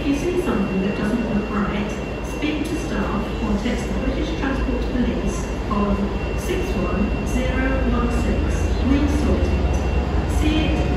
If you see something that doesn't look right, speak to staff or text the British Transport Police on 61016. We'll sort it. See it.